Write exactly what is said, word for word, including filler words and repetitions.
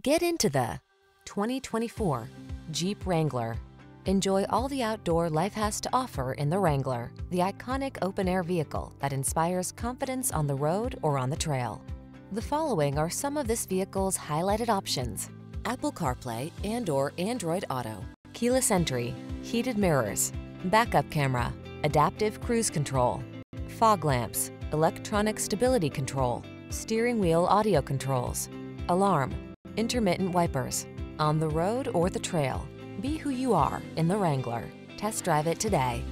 Get into the twenty twenty-four Jeep Wrangler. Enjoy all the outdoor life has to offer in the Wrangler, the iconic open-air vehicle that inspires confidence on the road or on the trail. The following are some of this vehicle's highlighted options: Apple CarPlay and or Android Auto, keyless entry, heated mirrors, backup camera, adaptive cruise control, fog lamps, electronic stability control, steering wheel audio controls, alarm, intermittent wipers. On the road or the trail, be who you are in the Wrangler. Test drive it today.